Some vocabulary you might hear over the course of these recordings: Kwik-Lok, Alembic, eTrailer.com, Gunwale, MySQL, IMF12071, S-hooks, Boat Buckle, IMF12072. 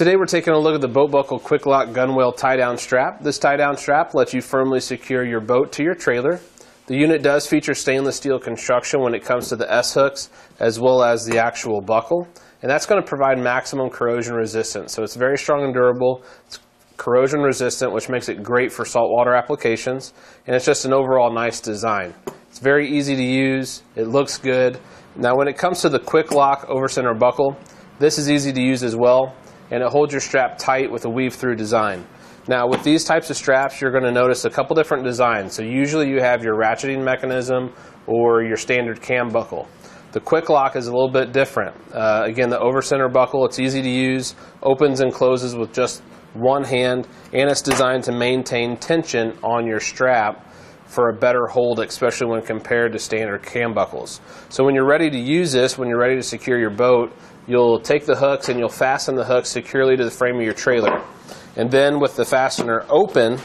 Today we're taking a look at the Boat Buckle Kwik-Lok Gunwale tie-down strap. This tie-down strap lets you firmly secure your boat to your trailer. The unit does feature stainless steel construction when it comes to the S-hooks as well as the actual buckle, and that's going to provide maximum corrosion resistance. So it's very strong and durable. It's corrosion resistant, which makes it great for saltwater applications, and it's just an overall nice design. It's very easy to use. It looks good. Now when it comes to the Kwik-Lok over-center buckle, this is easy to use as well, and it holds your strap tight with a weave-through design. Now with these types of straps, you're going to notice a couple different designs. So usually you have your ratcheting mechanism or your standard cam buckle. The Kwik-Lok is a little bit different. Again, the over-center buckle, it's easy to use, opens and closes with just one hand, and it's designed to maintain tension on your strap for a better hold, especially when compared to standard cam buckles. So when you're ready to use this, when you're ready to secure your boat, you'll take the hooks and you'll fasten the hooks securely to the frame of your trailer. And then with the fastener open,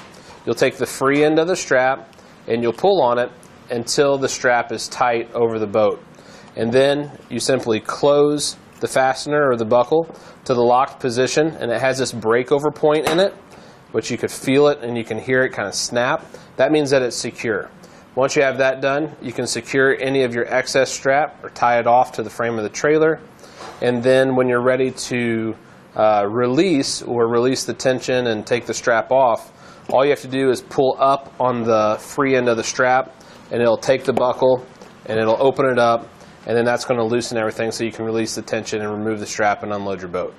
you'll take the free end of the strap and you'll pull on it until the strap is tight over the boat. And then you simply close the fastener or the buckle to the locked position, and it has this breakover point in it, which you could feel it and you can hear it kind of snap. That means that it's secure. Once you have that done, you can secure any of your excess strap or tie it off to the frame of the trailer. And then when you're ready to release the tension and take the strap off, all you have to do is pull up on the free end of the strap, and it'll take the buckle and it'll open it up, and then that's going to loosen everything so you can release the tension and remove the strap and unload your boat.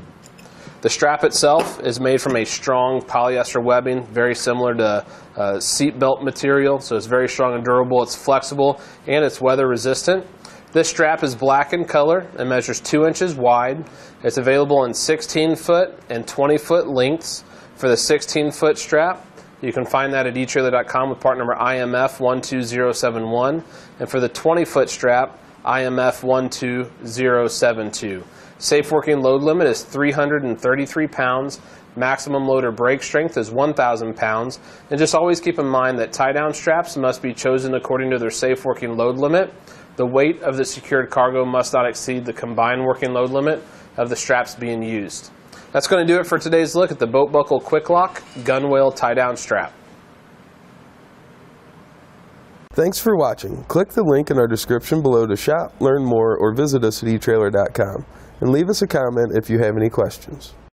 The strap itself is made from a strong polyester webbing, very similar to seatbelt material, so it's very strong and durable, it's flexible, and it's weather resistant. This strap is black in color and measures 2 inches wide. It's available in 16-foot and 20-foot lengths. For the 16-foot strap, you can find that at eTrailer.com with part number IMF12071, and for the 20-foot strap, IMF12072. Safe working load limit is 333 pounds. Maximum load or brake strength is 1,000 pounds. And just always keep in mind that tie-down straps must be chosen according to their safe working load limit. The weight of the secured cargo must not exceed the combined working load limit of the straps being used. That's going to do it for today's look at the Boat Buckle Kwik-Lok Gunwale tie-down strap. Thanks for watching. Click the link in our description below to shop, learn more, or visit us at eTrailer.com. And leave us a comment if you have any questions.